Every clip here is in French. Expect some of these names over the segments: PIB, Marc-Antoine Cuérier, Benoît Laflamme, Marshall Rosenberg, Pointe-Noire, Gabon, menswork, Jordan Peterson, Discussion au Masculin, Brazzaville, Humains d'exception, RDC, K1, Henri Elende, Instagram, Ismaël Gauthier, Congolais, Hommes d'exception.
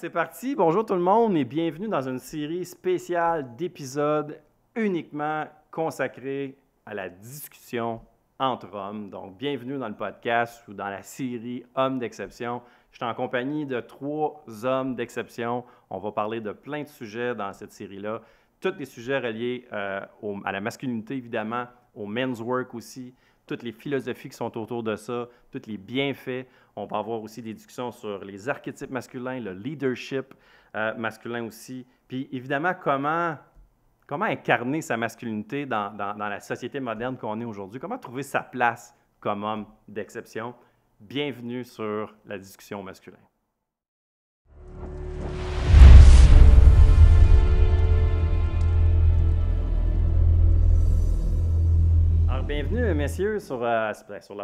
c'est parti. Bonjour tout le monde et bienvenue dans une série spéciale d'épisodes uniquement consacrés à la discussion entre hommes. Donc, bienvenue dans le podcast ou dans la série Hommes d'exception. Je suis en compagnie de 3 hommes d'exception. On va parler de plein de sujets dans cette série-là. Tous les sujets reliés à la masculinité, évidemment, au men's work aussi, toutes les philosophies qui sont autour de ça, tous les bienfaits. On va avoir aussi des discussions sur les archétypes masculins, le leadership masculin aussi. Puis évidemment, comment incarner sa masculinité dans la société moderne qu'on est aujourd'hui? Comment trouver sa place comme homme d'exception? Bienvenue sur la discussion au masculin. Alors, bienvenue, messieurs, sur la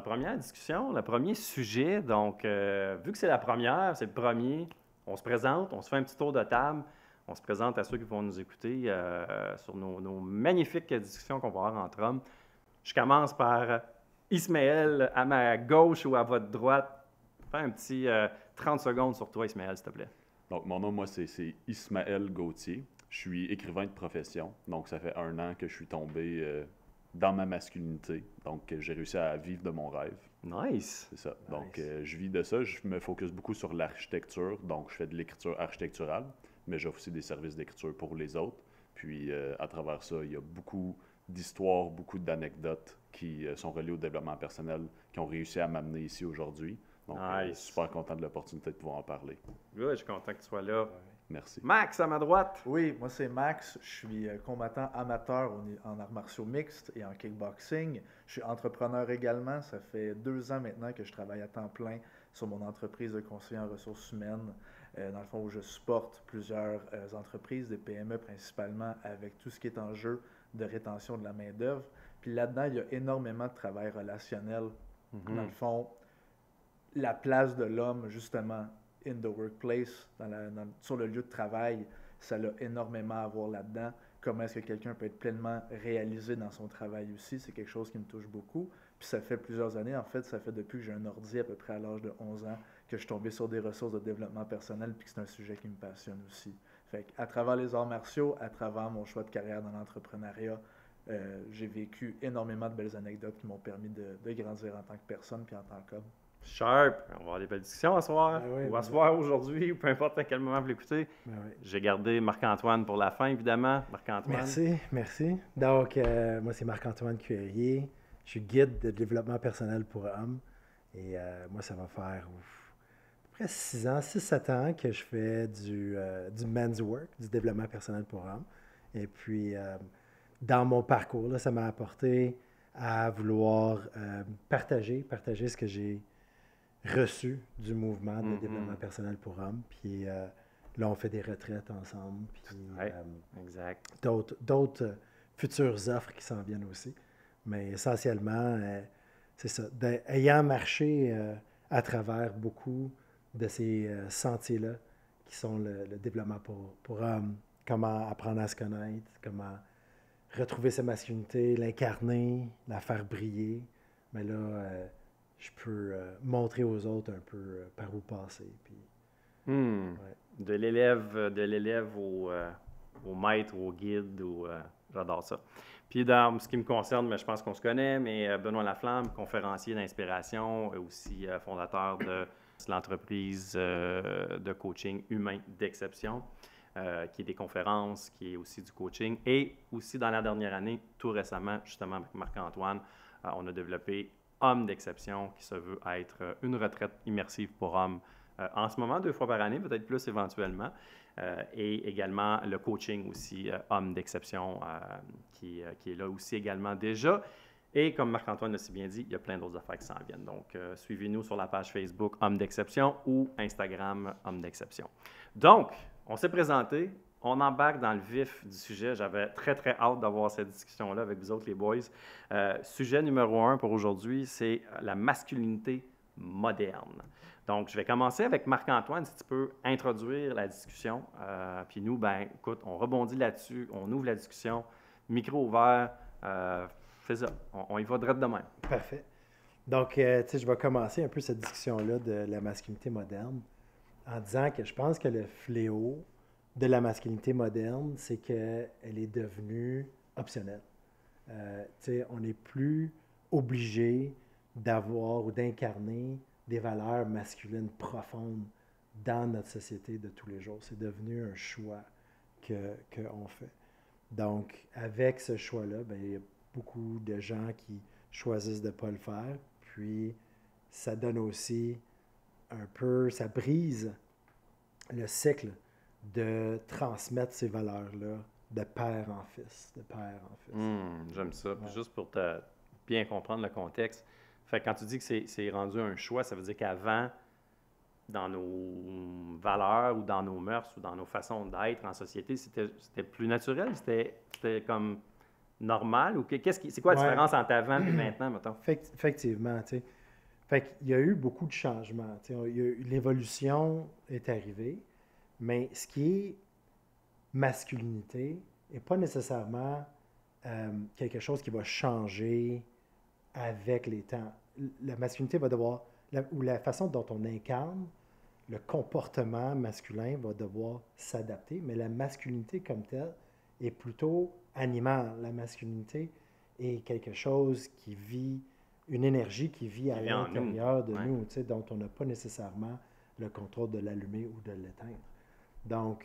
première discussion, le premier sujet. Donc, vu que c'est la première, c'est le premier, on se présente, on se fait un petit tour de table, on se présente à ceux qui vont nous écouter sur nos magnifiques discussions qu'on va avoir entre hommes. Je commence par Ismaël, à ma gauche ou à votre droite. Fais un petit 30 secondes sur toi, Ismaël, s'il te plaît. Donc, mon nom, moi, c'est Ismaël Gauthier. Je suis écrivain de profession, donc ça fait 1 an que je suis tombé... dans ma masculinité. Donc, j'ai réussi à vivre de mon rêve. Nice! C'est ça. Nice. Donc, je vis de ça. Je me focus beaucoup sur l'architecture. Donc, je fais de l'écriture architecturale, mais j'offre aussi des services d'écriture pour les autres. Puis, à travers ça, il y a beaucoup d'histoires, beaucoup d'anecdotes qui sont reliées au développement personnel, qui ont réussi à m'amener ici aujourd'hui. Donc, nice. Je suis super content de l'opportunité de pouvoir en parler. Oui, je suis content que tu sois là. Merci. Max, à ma droite. Oui, moi c'est Max. Je suis combattant amateur en arts martiaux mixtes et en kickboxing. Je suis entrepreneur également. Ça fait 2 ans maintenant que je travaille à temps plein sur mon entreprise de conseiller en ressources humaines. Dans le fond, où je supporte plusieurs entreprises, des PME principalement, avec tout ce qui est en jeu de rétention de la main-d'œuvre. Puis là-dedans, il y a énormément de travail relationnel. Mm-hmm. Dans le fond, la place de l'homme, justement, in the workplace, sur le lieu de travail, ça a énormément à voir là-dedans. Comment est-ce que quelqu'un peut être pleinement réalisé dans son travail aussi, c'est quelque chose qui me touche beaucoup. Puis ça fait plusieurs années, en fait, ça fait depuis que j'ai un ordi à peu près à l'âge de 11 ans que je suis tombé sur des ressources de développement personnel, puis que c'est un sujet qui me passionne aussi. Fait qu'à travers les arts martiaux, à travers mon choix de carrière dans l'entrepreneuriat, j'ai vécu énormément de belles anecdotes qui m'ont permis de grandir en tant que personne puis en tant qu'homme. Sharp, on va avoir des belles discussions à soir, ou à soir aujourd'hui, ou peu importe à quel moment vous l'écoutez. J'ai gardé Marc-Antoine pour la fin, évidemment. Marc-Antoine. Merci. Donc, moi, c'est Marc-Antoine Cuérier. Je suis guide de développement personnel pour hommes. Et moi, ça va faire à peu près 6-7 ans que je fais du men's work, du développement personnel pour hommes. Et puis, dans mon parcours, là, ça m'a apporté à vouloir partager ce que j'ai reçu du mouvement de développement personnel pour hommes. Puis là, on fait des retraites ensemble. Puis exact. D'autres futures offres qui s'en viennent aussi. Mais essentiellement, c'est ça. Ayant marché à travers beaucoup de ces sentiers-là, qui sont le développement pour hommes, comment apprendre à se connaître, comment retrouver sa masculinité, l'incarner, la faire briller. Mais là... je peux montrer aux autres un peu par où passer. Puis, de l'élève au maître, au guide, j'adore ça. Puis dans ce qui me concerne, mais je pense qu'on se connaît, mais Benoît Laflamme, conférencier d'inspiration, aussi fondateur de l'entreprise de coaching humain d'exception, qui est des conférences, qui est aussi du coaching. Et aussi dans la dernière année, tout récemment, justement avec Marc-Antoine, on a développé Hommes d'exception, qui se veut être une retraite immersive pour hommes en ce moment, 2 fois par année, peut-être plus éventuellement, et également le coaching aussi, Hommes d'exception, qui est là aussi également déjà. Et comme Marc-Antoine l'a si bien dit, il y a plein d'autres affaires qui s'en viennent. Donc, suivez-nous sur la page Facebook Hommes d'exception ou Instagram Hommes d'exception. Donc, on s'est présenté, on embarque dans le vif du sujet. J'avais très, très hâte d'avoir cette discussion-là avec vous autres, les boys. Sujet numéro 1 pour aujourd'hui, c'est la masculinité moderne. Donc, je vais commencer avec Marc-Antoine, si tu peux introduire la discussion. Puis nous, ben, écoute, on rebondit là-dessus, on ouvre la discussion, micro ouvert, c'est ça, on y va droit de même. Parfait. Donc, tu sais, je vais commencer un peu cette discussion-là de la masculinité moderne. en disant que je pense que le fléau de la masculinité moderne, c'est qu'elle est devenue optionnelle. On n'est plus obligé d'avoir ou d'incarner des valeurs masculines profondes dans notre société de tous les jours. C'est devenu un choix qu'on fait. Donc, avec ce choix-là, il y a beaucoup de gens qui choisissent de ne pas le faire. Puis, ça donne aussi un peu, ça brise le cycle de transmettre ces valeurs-là de père en fils, de père en fils. J'aime ça. Ouais. Juste pour bien comprendre le contexte, fait que quand tu dis que c'est rendu un choix, ça veut dire qu'avant, dans nos valeurs ou dans nos mœurs ou dans nos façons d'être en société, c'était plus naturel, c'était comme normal? Ou c'est quoi la différence entre avant et maintenant, mettons? Effectivement, tu sais. Fait qu'il y a eu beaucoup de changements. L'évolution est arrivée, mais ce qui est masculinité n'est pas nécessairement quelque chose qui va changer avec les temps. La masculinité va devoir, ou la façon dont on incarne, le comportement masculin va devoir s'adapter, mais la masculinité comme telle est plutôt animale. La masculinité est quelque chose qui vit, une énergie qui vit à l'intérieur de nous, dont on n'a pas nécessairement le contrôle de l'allumer ou de l'éteindre. Donc,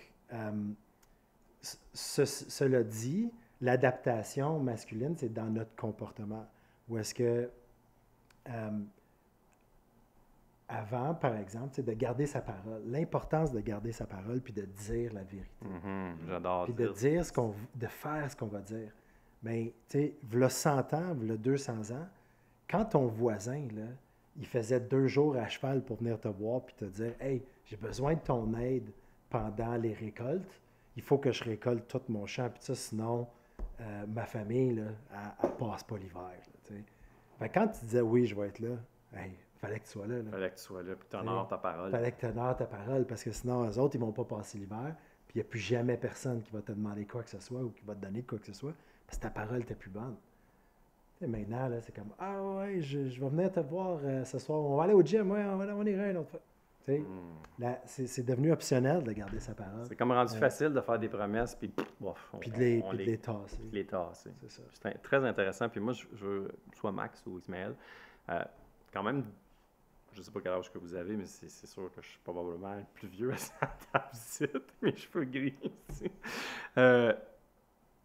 cela dit, l'adaptation masculine, c'est dans notre comportement. Où est-ce que, avant, par exemple, c'est de garder sa parole, l'importance de garder sa parole puis de dire la vérité. J'adore puis de dire de faire ce qu'on va dire. Mais, tu sais, v'là 100 ans, v'là 200 ans, quand ton voisin, là, il faisait 2 jours à cheval pour venir te voir puis te dire « Hey, j'ai besoin de ton aide pendant les récoltes. Il faut que je récolte tout mon champ, puis ça, sinon, ma famille, là, elle passe pas l'hiver. » Ben, quand tu disais « Oui, je vais être là hey, », fallait que tu sois là. Fallait que tu sois là, puis t'honores ta parole. Fallait que t'honores ta parole, parce que sinon, eux autres, ils vont pas passer l'hiver, puis il n'y a plus jamais personne qui va te demander quoi que ce soit ou qui va te donner quoi que ce soit, parce que ta parole était plus bonne. Et maintenant, là, c'est comme « Ah ouais, je vais venir te voir ce soir, on va aller au gym, ouais, on ira une autre fois. » C'est devenu optionnel de garder sa parole. C'est comme rendu facile de faire des promesses puis de les tasser. C'est ça. C'est très intéressant. Puis moi, je veux, soit Max ou Ismaël, quand même, je ne sais pas quel âge que vous avez, mais c'est sûr que je suis probablement le plus vieux à cette table site, mes cheveux gris ici.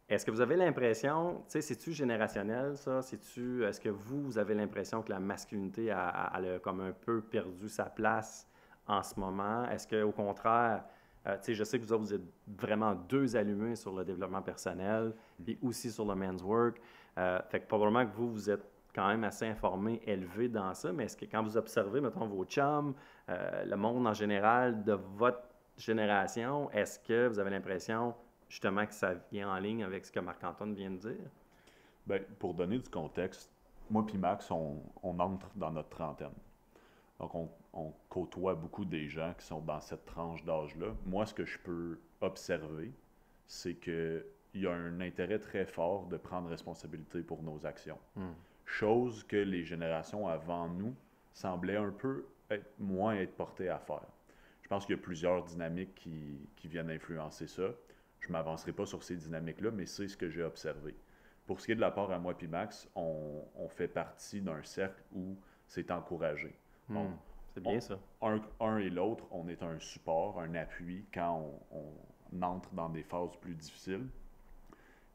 Est-ce que vous avez l'impression, tu sais, c'est-tu générationnel, ça? Est-ce que vous avez l'impression que la masculinité a comme un peu perdu sa place en ce moment? Est-ce qu'au contraire, tu sais, je sais que vous êtes vraiment 2 allumés sur le développement personnel, puis aussi sur le men's work. Fait que probablement que vous êtes quand même assez informé, élevé dans ça, mais est-ce que quand vous observez, mettons, vos chums, le monde en général de votre génération, est-ce que vous avez l'impression, justement, que ça vient en ligne avec ce que Marc-Antoine vient de dire? Bien, pour donner du contexte, moi puis Max, on entre dans notre trentaine. Donc, on côtoie beaucoup des gens qui sont dans cette tranche d'âge-là. Moi, ce que je peux observer, c'est qu'il y a un intérêt très fort de prendre responsabilité pour nos actions. Chose que les générations avant nous semblaient un peu moins portées à faire. Je pense qu'il y a plusieurs dynamiques qui viennent influencer ça. Je ne m'avancerai pas sur ces dynamiques-là, mais c'est ce que j'ai observé. Pour ce qui est de la part à moi et Max, on fait partie d'un cercle où c'est encouragé. C'est bien ça. Un et l'autre, on est un support, un appui quand on entre dans des phases plus difficiles.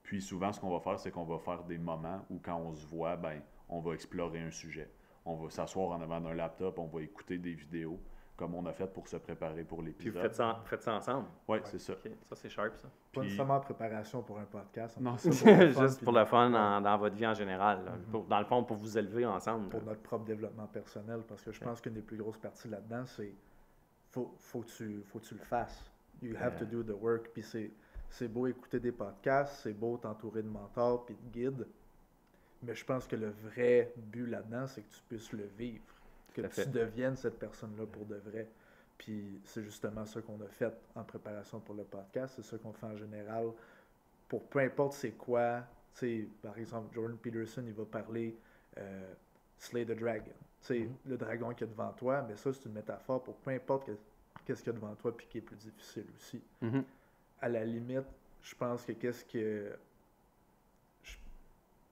Puis souvent, ce qu'on va faire, c'est qu'on va faire des moments où quand on se voit, on va explorer un sujet. On va s'asseoir en avant d'un laptop, on va écouter des vidéos, comme on a fait pour se préparer pour l'épisode. Puis vous faites ça ensemble? Oui, c'est ça. Okay. Ça, c'est sharp, ça. Pas nécessairement en préparation pour un podcast. Non, c'est juste pour le fun dans votre vie en général. Là. Dans le fond, pour vous élever ensemble. Pour notre propre développement personnel, parce que je pense qu'une des plus grosses parties là-dedans, c'est faut que tu le fasses. You have to do the work. Puis c'est beau écouter des podcasts, c'est beau t'entourer de mentors puis de guides, mais je pense que le vrai but là-dedans, c'est que tu puisses le vivre, que tu deviennes cette personne-là pour de vrai. Puis c'est justement ce qu'on a fait en préparation pour le podcast, c'est ce qu'on fait en général pour peu importe c'est quoi. Tu sais, par exemple, Jordan Peterson, il va parler « Slay the Dragon ». Tu sais, le dragon qui est devant toi, mais ça, c'est une métaphore pour peu importe qu'est-ce qu'il y a devant toi, puis qui est plus difficile aussi. Mm-hmm. À la limite, je pense que qu'est-ce que...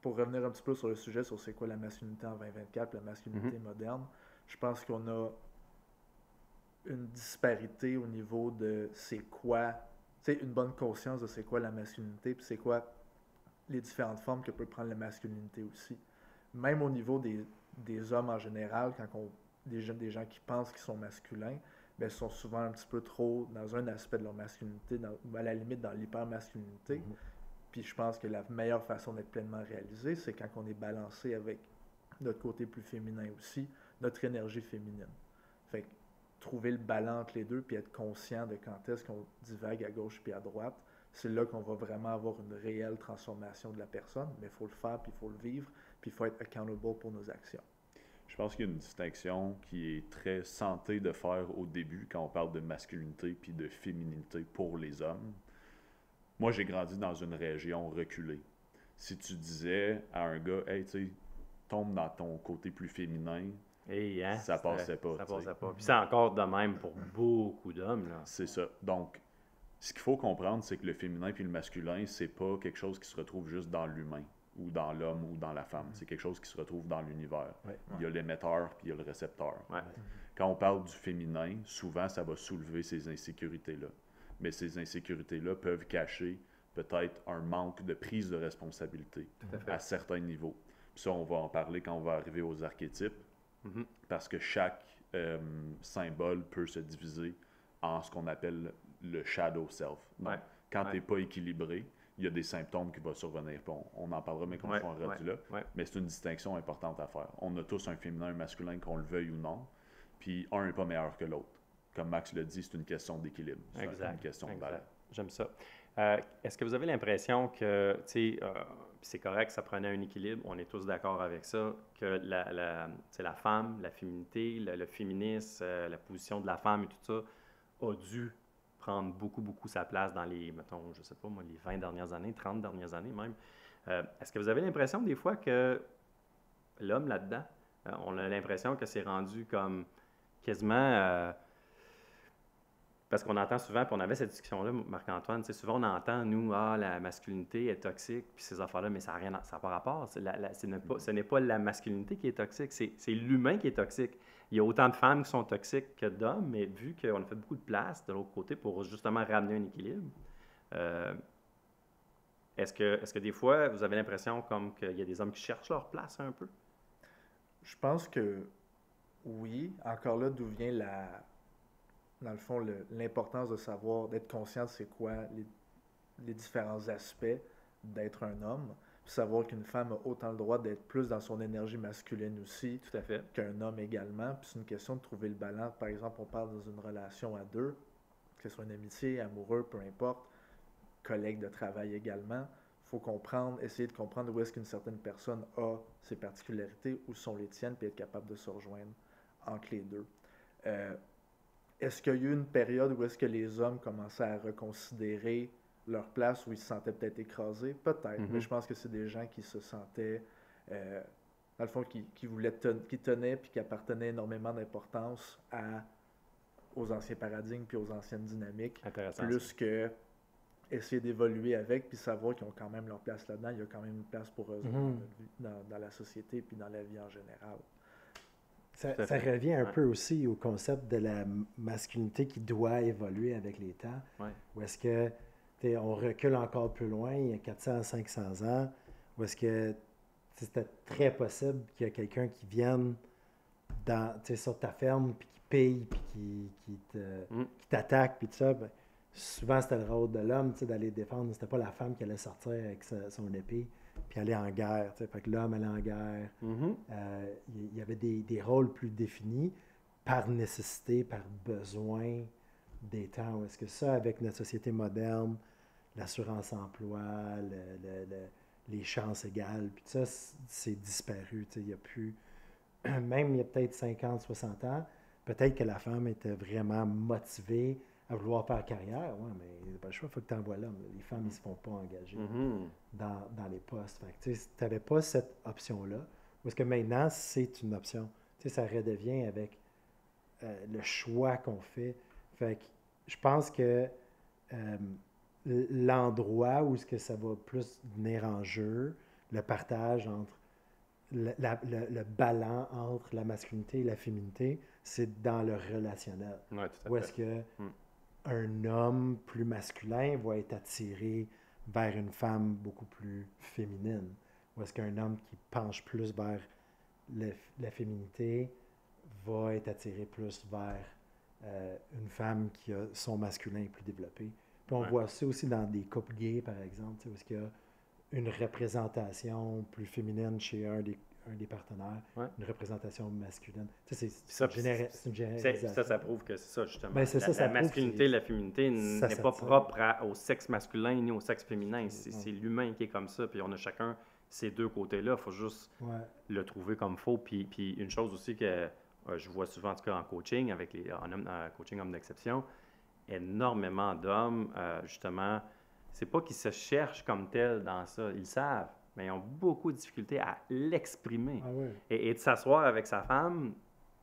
Pour revenir un petit peu sur le sujet, sur c'est quoi la masculinité en 2024, la masculinité moderne, je pense qu'on a une disparité au niveau de c'est quoi, tu sais, une bonne conscience de c'est quoi la masculinité, puis c'est quoi les différentes formes que peut prendre la masculinité aussi. Même au niveau des hommes en général, quand on, des gens qui pensent qu'ils sont masculins, bien, ils sont souvent un petit peu trop dans un aspect de leur masculinité, à la limite dans l'hyper-masculinité. Mm-hmm. Puis je pense que la meilleure façon d'être pleinement réalisé, c'est quand on est balancé avec notre côté plus féminin aussi, notre énergie féminine. Fait que trouver le balance entre les deux, puis être conscient de quand est-ce qu'on divague à gauche puis à droite, c'est là qu'on va vraiment avoir une réelle transformation de la personne, mais il faut le faire, puis il faut le vivre, puis il faut être accountable pour nos actions. Je pense qu'il y a une distinction qui est très sentée de faire au début quand on parle de masculinité puis de féminité pour les hommes. Moi, j'ai grandi dans une région reculée. Si tu disais à un gars, hey, tu sais, tombe dans ton côté plus féminin, hey, hein, ça passait pas. Ça passait pas. Puis c'est encore de même pour beaucoup d'hommes, là. C'est ça. Donc, ce qu'il faut comprendre, c'est que le féminin puis le masculin, c'est pas quelque chose qui se retrouve juste dans l'humain, ou dans l'homme, ou dans la femme. C'est quelque chose qui se retrouve dans l'univers. Ouais. Il y a l'émetteur, puis il y a le récepteur. Ouais. Quand on parle du féminin, souvent, ça va soulever ces insécurités-là. Mais ces insécurités-là peuvent cacher peut-être un manque de prise de responsabilité à certains niveaux. Puis ça, on va en parler quand on va arriver aux archétypes, parce que chaque symbole peut se diviser en ce qu'on appelle le « shadow self ». Ouais. Quand tu n'es pas équilibré, il y a des symptômes qui vont survenir. On en parlera, mais qu'on soit rendu là. Ouais. Mais c'est une distinction importante à faire. On a tous un féminin, un masculin, qu'on le veuille ou non. Puis un n'est pas meilleur que l'autre. Comme Max le dit, c'est une question d'équilibre. C'est une question de balance. J'aime ça. Est-ce que vous avez l'impression que, tu sais, c'est correct, ça prenait un équilibre, on est tous d'accord avec ça, que la femme, la féminité, le féminisme, la position de la femme et tout ça a dû prendre beaucoup, beaucoup sa place dans les, mettons, je sais pas moi, les 20 dernières années, 30 dernières années même. Est-ce que vous avez l'impression des fois que l'homme là-dedans, on a l'impression que c'est rendu comme quasiment... Parce qu'on entend souvent, puis on avait cette discussion-là, Marc-Antoine, souvent on entend, nous, la masculinité est toxique, puis ces affaires-là, mais ça n'a rien, ça n'a pas rapport. Ce n'est pas la masculinité qui est toxique, c'est l'humain qui est toxique. Il y a autant de femmes qui sont toxiques que d'hommes, mais vu qu'on a fait beaucoup de place de l'autre côté pour justement ramener un équilibre, est-ce que des fois, vous avez l'impression comme qu'il y a des hommes qui cherchent leur place un peu? Je pense que oui. Encore là, d'où vient la... Dans le fond, l'importance de savoir, d'être conscient de c'est quoi les différents aspects d'être un homme, puis savoir qu'une femme a autant le droit d'être plus dans son énergie masculine aussi, tout à fait, qu'un homme également. Puis c'est une question de trouver le balance. Par exemple, on parle dans une relation à deux, que ce soit une amitié, amoureux, peu importe, collègue de travail également. Il faut comprendre, essayer de comprendre où est-ce qu'une certaine personne a ses particularités, où sont les tiennes, puis être capable de se rejoindre entre les deux. Est-ce qu'il y a eu une période où est-ce que les hommes commençaient à reconsidérer leur place, où ils se sentaient peut-être écrasés? Peut-être, mais je pense que c'est des gens qui se sentaient, dans le fond, qui tenaient puis qui appartenaient énormément d'importance aux anciens paradigmes puis aux anciennes dynamiques, plus que essayer d'évoluer avec puis savoir qu'ils ont quand même leur place là-dedans. Il y a quand même une place pour eux dans la société puis dans la vie en général. Ça revient un peu aussi au concept de la masculinité qui doit évoluer avec les temps. Ouais. Où est-ce que on recule encore plus loin, il y a 400, 500 ans, où est-ce que c'était très possible qu'il y ait quelqu'un qui vienne sur ta ferme, puis qui pille, puis qui t'attaque, puis tout ça. Ben, souvent, c'était le rôle de l'homme d'aller défendre. C'était pas la femme qui allait sortir avec son épée puis aller en guerre. Fait que l'homme allait en guerre. Il y avait des rôles plus définis par nécessité, par besoin des temps. Est-ce que ça, avec notre société moderne, l'assurance-emploi, les chances égales, puis ça, c'est disparu. Il y a plus... Même il y a peut-être 50, 60 ans, peut-être que la femme était vraiment motivée à vouloir faire carrière, oui, mais il n'y a pas le choix, il faut que tu envoies l'homme. Les femmes, ils ne se font pas engager dans les postes. Tu n'avais pas cette option-là, parce que maintenant, c'est une option. Ça redevient avec le choix qu'on fait. Fait que je pense que l'endroit où est-ce que ça va plus venir en jeu, le partage entre le balance entre la masculinité et la féminité, c'est dans le relationnel. Ouais, tout à fait. Où est-ce que un homme plus masculin va être attiré vers une femme beaucoup plus féminine? Ou est-ce qu'un homme qui penche plus vers la féminité va être attiré plus vers une femme qui a son masculin plus développé? Puis on voit ça aussi dans des couples gays, par exemple, où est-ce qu'il y a une représentation plus féminine chez un des partenaires, une représentation masculine. C'est une généralisation. Ça prouve que c'est ça, justement. Bien, la masculinité et la féminité n'est pas propre au sexe masculin ni au sexe féminin. C'est l'humain qui est comme ça, puis on a chacun ces deux côtés-là. Il faut juste le trouver comme il faut. Puis une chose aussi que je vois souvent, en tout cas en coaching, coaching homme d'exception, énormément d'hommes, justement, c'est pas qu'ils se cherchent comme tels dans ça, ils le savent, mais ils ont beaucoup de difficultés à l'exprimer. Ah oui. Et de s'asseoir avec sa femme,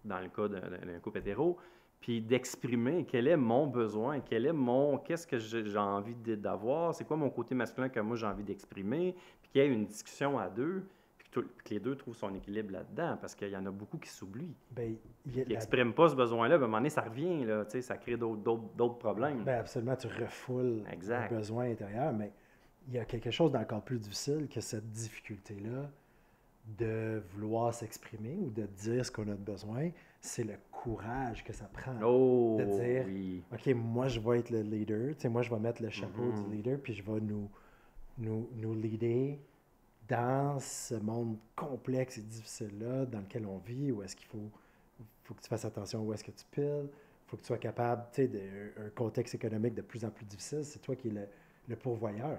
dans le cas d'un couple hétéro, puis d'exprimer quel est mon besoin, qu'est-ce que j'ai envie d'avoir, c'est quoi mon côté masculin que moi j'ai envie d'exprimer, puis qu'il y ait une discussion à deux, puis que les deux trouvent son équilibre là-dedans, parce qu'il y en a beaucoup qui s'oublient. Qui n'expriment pas ce besoin-là. À un moment donné, ça revient, là, ça crée d'autres problèmes. Bien, absolument, tu refoules le besoin intérieur, mais il y a quelque chose d'encore plus difficile que cette difficulté-là de vouloir s'exprimer ou de dire ce qu'on a de besoin. C'est le courage que ça prend de dire OK, moi, je vais être le leader, moi, je vais mettre le chapeau du leader, puis je vais nous leader dans ce monde complexe et difficile-là dans lequel on vit, où est-ce qu'il faut que tu fasses attention où est-ce que tu piles, il faut que tu sois capable, tu sais, d'un contexte économique de plus en plus difficile, c'est toi qui es le pourvoyeur.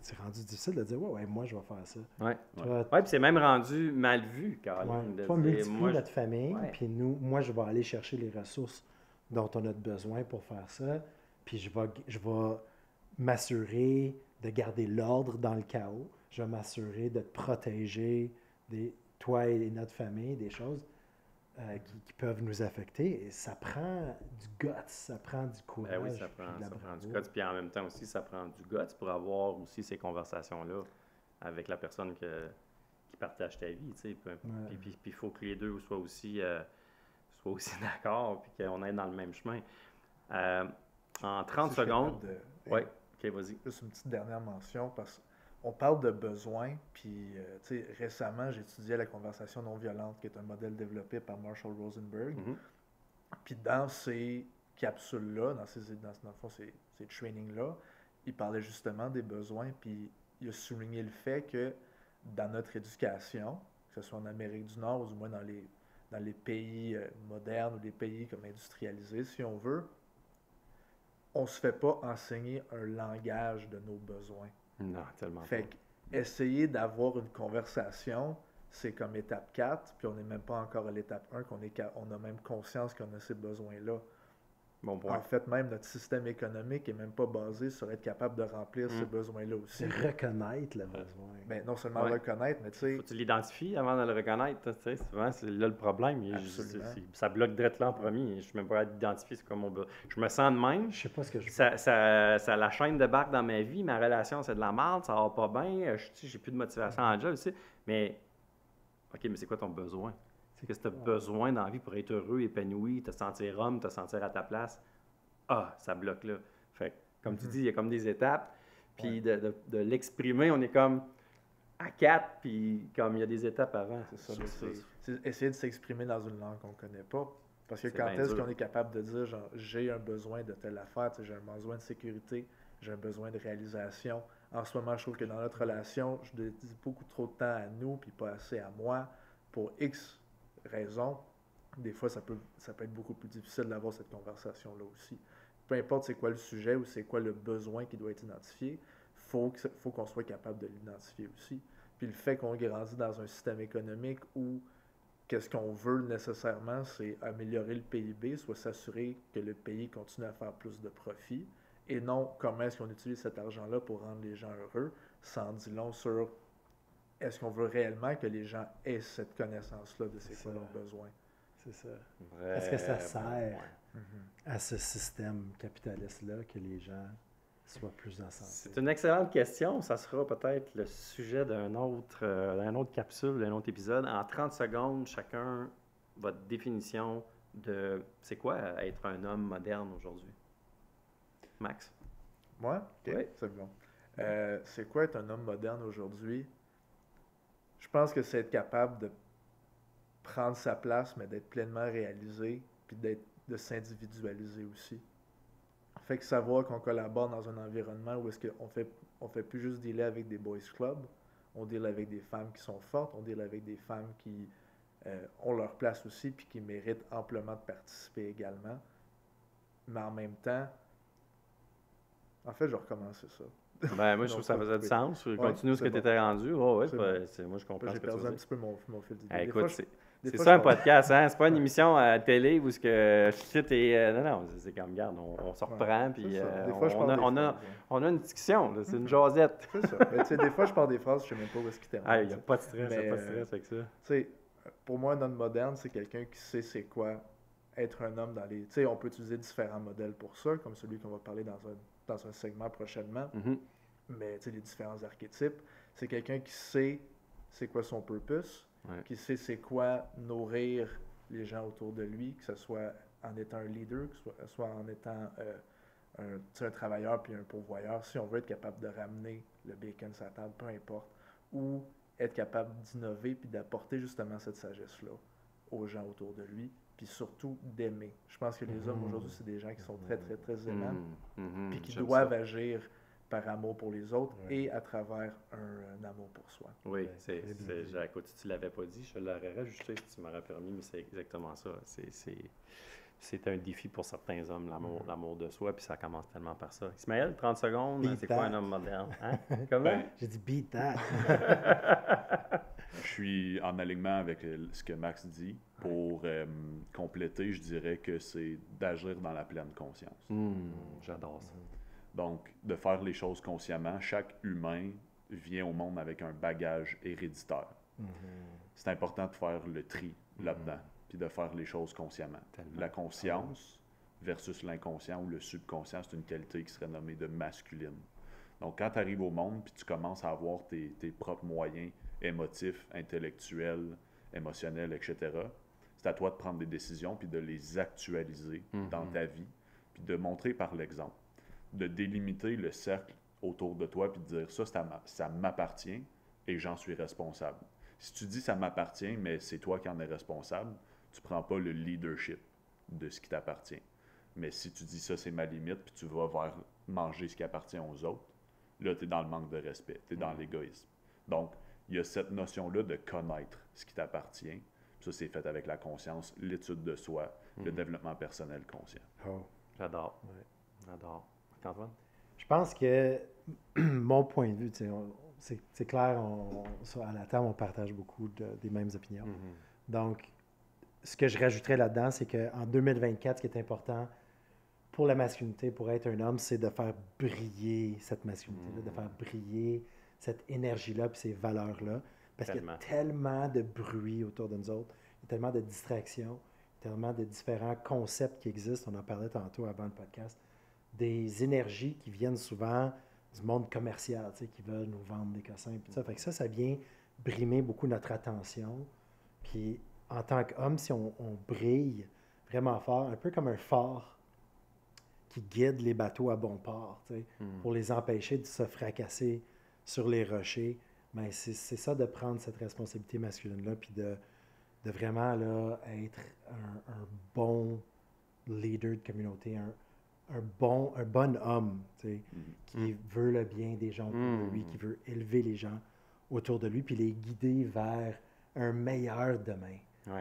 C'est rendu difficile de dire « Ouais, moi, je vais faire ça. » Oui, puis c'est même rendu mal vu, carrément. Ouais, toi, multiplie notre famille, puis nous, moi, je vais aller chercher les ressources dont on a besoin pour faire ça, puis je vais m'assurer de garder l'ordre dans le chaos. Je vais m'assurer de te protéger, toi et notre famille, des choses qui peuvent nous affecter. Et ça prend du guts, ça prend du courage. Ben oui, ça prend du guts. Puis en même temps aussi, ça prend du guts pour avoir aussi ces conversations-là avec la personne qui partage ta vie. Puis il faut que les deux soient aussi d'accord, puis qu'on aille dans le même chemin. En 30 secondes... Oui, OK, vas-y. Juste une petite dernière mention, parce que on parle de besoins, puis tu sais, récemment, j'étudiais la conversation non violente, qui est un modèle développé par Marshall Rosenberg. Puis dans ces capsules-là, dans ces trainings-là, il parlait justement des besoins, puis il a souligné le fait que dans notre éducation, que ce soit en Amérique du Nord, ou du moins dans les pays modernes, ou les pays comme industrialisés, si on veut, on ne se fait pas enseigner un langage de nos besoins. Non, tellement pas. Fait qu'essayer d'avoir une conversation, c'est comme étape 4, puis on n'est même pas encore à l'étape 1, qu'on a même conscience qu'on a ces besoins-là. Bon point. En fait, même notre système économique n'est même pas basé sur être capable de remplir ces besoins-là aussi. C'est reconnaître le besoin. Ben, non seulement reconnaître, mais tu sais... Faut que tu l'identifies avant de le reconnaître, tu sais, souvent, c'est là le problème. Ça bloque direct là en premier, je suis même pas à l'identifier, c'est comme mon besoin. Je me sens de même. Je sais pas ce que je... La chaîne débarque dans ma vie, ma relation, c'est de la merde, ça va pas bien, j'ai plus de motivation en job, tu sais. Mais, OK, mais c'est quoi ton besoin? C'est que tu as besoin dans la vie pour être heureux, épanoui, te sentir homme, te sentir à ta place. Ah, ça bloque là. Fait que, comme tu dis, il y a comme des étapes. Puis de l'exprimer, on est comme à 4, puis comme il y a des étapes avant. C'est ça. C'est essayer de s'exprimer dans une langue qu'on ne connaît pas. Parce que quand est-ce qu'on est capable de dire, genre, j'ai un besoin de telle affaire, j'ai un besoin de sécurité, j'ai un besoin de réalisation. En ce moment, je trouve que dans notre relation, je dédie beaucoup trop de temps à nous, puis pas assez à moi, pour X raison. Des fois, ça peut être beaucoup plus difficile d'avoir cette conversation-là aussi. Peu importe c'est quoi le sujet ou c'est quoi le besoin qui doit être identifié, il faut qu'on soit capable de l'identifier aussi. Puis le fait qu'on grandit dans un système économique où qu'est-ce qu'on veut nécessairement, c'est améliorer le PIB, soit s'assurer que le pays continue à faire plus de profit, et non comment est-ce qu'on utilise cet argent-là pour rendre les gens heureux, sans dire long sur... Est-ce qu'on veut réellement que les gens aient cette connaissance-là de c'est quoi leurs besoins? c'est ça. Est-ce que ça sert à ce système capitaliste-là que les gens soient plus ensemble? C'est une excellente question. Ça sera peut-être le sujet d'un autre capsule, d'un autre épisode. En 30 secondes, chacun, votre définition de c'est quoi être un homme moderne aujourd'hui? Max? Moi? OK, oui. C'est bon. C'est quoi être un homme moderne aujourd'hui? Je pense que c'est être capable de prendre sa place, mais d'être pleinement réalisé, puis de s'individualiser aussi. Fait que savoir qu'on collabore dans un environnement où est-ce qu'on fait plus juste dealer avec des boys clubs, on deal avec des femmes qui sont fortes, on deal avec des femmes qui ont leur place aussi, puis qui méritent amplement de participer également. Mais en même temps, en fait, je recommençais ça. Ben, moi, je trouve que ça faisait du sens. Je continue ce que tu étais rendu. Oh, ouais, moi, je comprends ce que tu dis. J'ai perdu un petit peu mon fil d'idée. Écoute, c'est ça un podcast. Hein? C'est pas une émission à la télé où je cite et... Non, c'est comme, regarde, on se reprend. Puis on a une discussion. C'est une jasette. C'est ça. Mais tu sais, des fois, je parle des phrases, je ne sais même pas où est-ce qu'il termine. Il n'y a pas de stress. Il n'y a pas de stress avec ça. Tu sais, pour moi, un homme moderne, c'est quelqu'un qui sait c'est quoi être un homme dans les... Tu sais, on peut utiliser différents modèles pour ça, comme celui qu'on va parler dans un segment prochainement, mais les différents archétypes, c'est quelqu'un qui sait c'est quoi son purpose, qui sait c'est quoi nourrir les gens autour de lui, que ce soit en étant un leader, que ce soit en étant un travailleur puis un pourvoyeur, si on veut être capable de ramener le bacon sur la table, peu importe, ou être capable d'innover puis d'apporter justement cette sagesse-là aux gens autour de lui. Puis surtout d'aimer. Je pense que les hommes aujourd'hui, c'est des gens qui sont très, très, très aimants, puis qui doivent agir par amour pour les autres et à travers un amour pour soi. Oui, Jacques, tu ne l'avais pas dit, je l'aurais rajouté si tu m'aurais permis, mais c'est exactement ça. C'est un défi pour certains hommes, l'amour de soi, puis ça commence tellement par ça. Ismaël, 30 secondes, c'est quoi un homme moderne? Hein? Comment? J'ai dit beat that. Je suis en alignement avec ce que Max dit. Pour compléter, je dirais que c'est d'agir dans la pleine conscience. J'adore ça. Donc, de faire les choses consciemment. Chaque humain vient au monde avec un bagage héréditaire. C'est important de faire le tri là-dedans, puis de faire les choses consciemment. Tellement. La conscience versus l'inconscient ou le subconscient, c'est une qualité qui serait nommée de masculine. Donc, quand tu arrives au monde, puis tu commences à avoir tes propres moyens émotifs, intellectuels, émotionnels, etc., c'est à toi de prendre des décisions puis de les actualiser dans ta vie puis de montrer par l'exemple. De délimiter le cercle autour de toi puis de dire ça m'appartient et j'en suis responsable. Si tu dis ça m'appartient mais c'est toi qui en es responsable, tu prends pas le leadership de ce qui t'appartient. Mais si tu dis ça c'est ma limite puis tu vas vers manger ce qui appartient aux autres, là tu es dans le manque de respect, tu es dans l'égoïsme. Donc, il y a cette notion-là de connaître ce qui t'appartient. Ça, c'est fait avec la conscience, l'étude de soi, le développement personnel conscient. Oh. J'adore. Ouais. J'adore. Marc-Antoine? Je pense que mon point de vue, c'est clair, à la table, on partage beaucoup des mêmes opinions. Donc, ce que je rajouterais là-dedans, c'est qu'en 2024, ce qui est important pour la masculinité, pour être un homme, c'est de faire briller cette masculinité-là, de faire briller cette énergie-là puis ces valeurs-là. Parce qu'il y a tellement de bruit autour de nous autres, il y a tellement de distractions, il y a tellement de différents concepts qui existent. On en parlait tantôt avant le podcast. Des énergies qui viennent souvent du monde commercial, qui veulent nous vendre des cossins. Puis ça. Fait que ça vient brimer beaucoup notre attention. Puis en tant qu'homme, si on brille vraiment fort, un peu comme un phare qui guide les bateaux à bon port, pour les empêcher de se fracasser sur les rochers, mais c'est ça de prendre cette responsabilité masculine-là, puis de vraiment là, être un bon leader de communauté, un bon homme, qui veut le bien des gens autour de lui, qui veut élever les gens autour de lui, puis les guider vers un meilleur demain,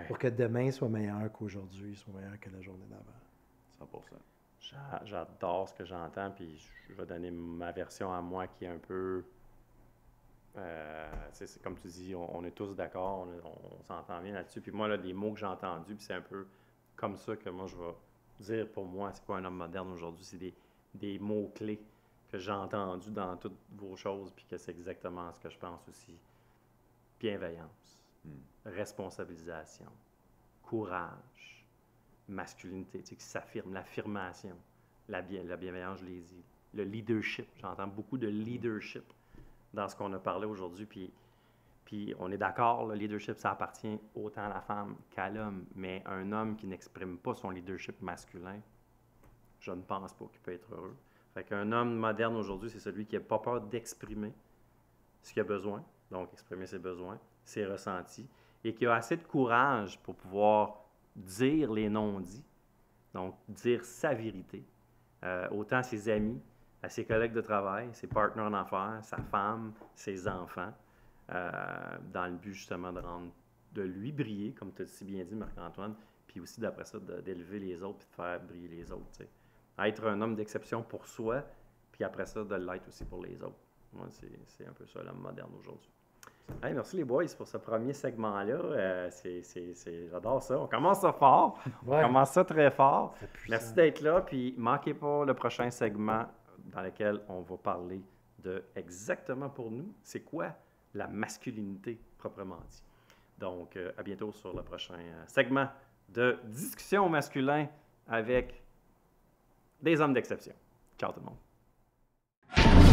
pour que demain soit meilleur qu'aujourd'hui, soit meilleur que la journée d'avant. 100%. J'adore ce que j'entends, puis je vais donner ma version à moi qui est un peu... c'est comme tu dis, on est tous d'accord, on s'entend bien là-dessus. Puis moi, là, les mots que j'ai entendus, puis c'est un peu comme ça que moi, je vais dire pour moi, c'est quoi un homme moderne aujourd'hui, c'est des mots-clés que j'ai entendus dans toutes vos choses, puis que c'est exactement ce que je pense aussi. Bienveillance, responsabilisation, courage, masculinité, tu sais, qui s'affirme, l'affirmation, la bienveillance, je l'ai dit, le leadership. J'entends beaucoup de leadership dans ce qu'on a parlé aujourd'hui, puis on est d'accord, le leadership, ça appartient autant à la femme qu'à l'homme, mais un homme qui n'exprime pas son leadership masculin, je ne pense pas qu'il peut être heureux. Fait qu'un homme moderne aujourd'hui, c'est celui qui n'a pas peur d'exprimer ce qu'il a besoin, donc exprimer ses besoins, ses ressentis, et qui a assez de courage pour pouvoir dire les non-dits, donc dire sa vérité, autant à ses amis, à ses collègues de travail, ses partenaires en affaires, sa femme, ses enfants, dans le but justement de rendre, de lui briller, comme tu as si bien dit, Marc-Antoine, puis aussi d'après ça, d'élever les autres puis de faire briller les autres, tu sais. Être un homme d'exception pour soi, puis après ça, de l'être aussi pour les autres. Moi, c'est un peu ça, l'homme moderne aujourd'hui. Hey, merci les boys pour ce premier segment-là. J'adore ça. On commence ça fort. Ouais. On commence ça très fort. Merci d'être là. Puis, manquez pas le prochain segment dans lequel on va parler de exactement pour nous, c'est quoi la masculinité proprement dit. Donc, à bientôt sur le prochain segment de Discussion au masculin avec des hommes d'exception. Ciao tout le monde.